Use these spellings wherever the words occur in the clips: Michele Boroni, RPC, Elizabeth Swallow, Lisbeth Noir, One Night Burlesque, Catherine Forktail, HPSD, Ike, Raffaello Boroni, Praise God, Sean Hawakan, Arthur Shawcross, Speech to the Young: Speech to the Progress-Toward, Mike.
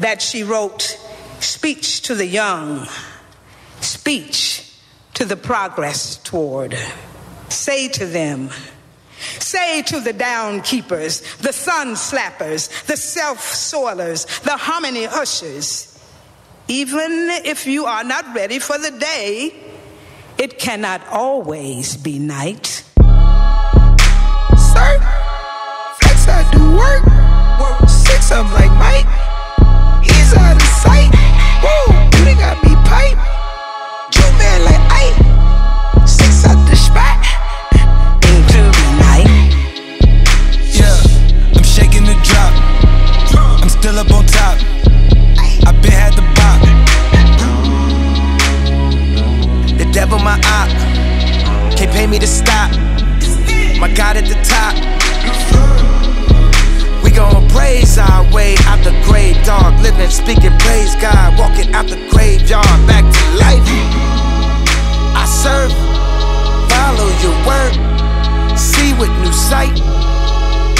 that she wrote, Speech to the Young, Speech to the Progress-Toward. Say to them, say to the down keepers, the sun slappers, the self-soilers, the hominy ushers, even if you are not ready for the day, it cannot always be night. Sir, flex, I do work. Work 6, I'm like Mike. He's out of sight. Whoa, you done got me pipe. Jew man like Ike. 6 out the spot. Into the night. Yeah, I'm shaking the drop. I'm still up on top. I been had the bop. The devil my op. Can't pay me to stop. My God at the top. We gon' praise our way out the grave, dog. Living, speaking, praise God. Walking out the graveyard, back to life. I serve, follow your word, see with new sight.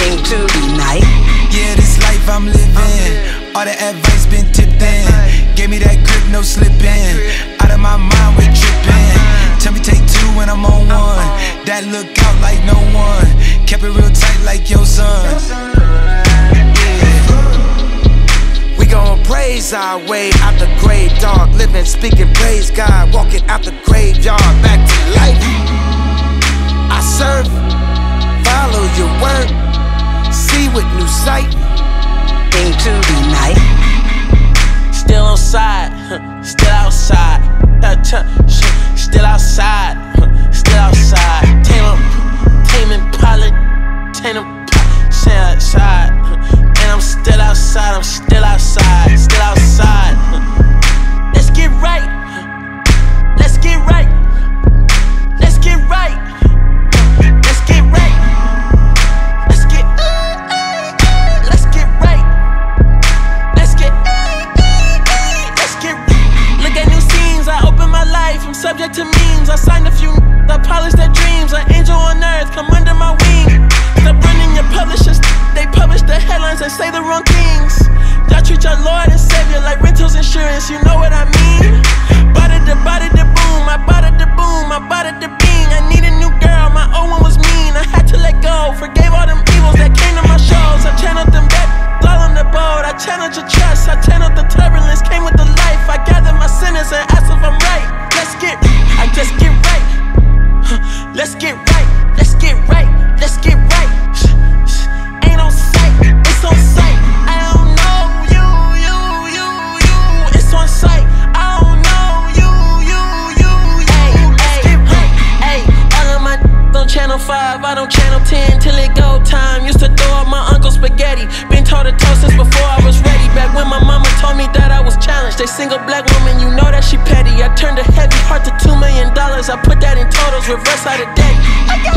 Into the night. Yeah, this life I'm living. All the advice been tipped in. Gave me that grip, no slipping. Out of my mind, we tripping. Tell me take 2 when I'm on 1. That look out like no one. Kept it real tight like your son. Yeah. We gon' praise our way out the grave, dog. Living, speaking, praise God. Walking out the graveyard, back to life. I serve, follow your word, see with new sight. Into the night. Still on side, still outside. Still outside, still outside. Taming pilot, taming stay outside. And I'm still outside, I'm still outside, still outside. Let's get right, let's get right, let's get right, let's get right, let's get let's get right, let's get let's get. Look at new scenes, I open my life, I'm subject to memes, I signed a few. I polish their dreams, an angel on earth, come under my wing. Stop running your publishers, they publish the headlines, they say the wrong things. Y'all treat your Lord and Savior like rentals insurance, you know what I mean? Body the boom, I body the boom, I body the bing. I need a new girl, my old one was mean, I had to let go. Forgave all them evils that came to my shows, I channeled them back, all on the boat. I channeled your trust, I channeled the turbulence, came with the life. I gathered my sinners and asked if I'm right. Let's get, I just get right. Let's get right, let's get right, let's get right. Ain't on sight, it's on sight. I don't know you, you. It's on sight. I don't know you, you. Ay, let's get right. Ay, all of my on channel 5, I don't channel 10 till it go time. Used to throw up my uncle's spaghetti. Been told to toast since before I was ready. Back when my mama told me that I was challenged. They single black woman, you know that she petty. I turned a heavy heart to $2 million. I put that in totals, reverse out of debt.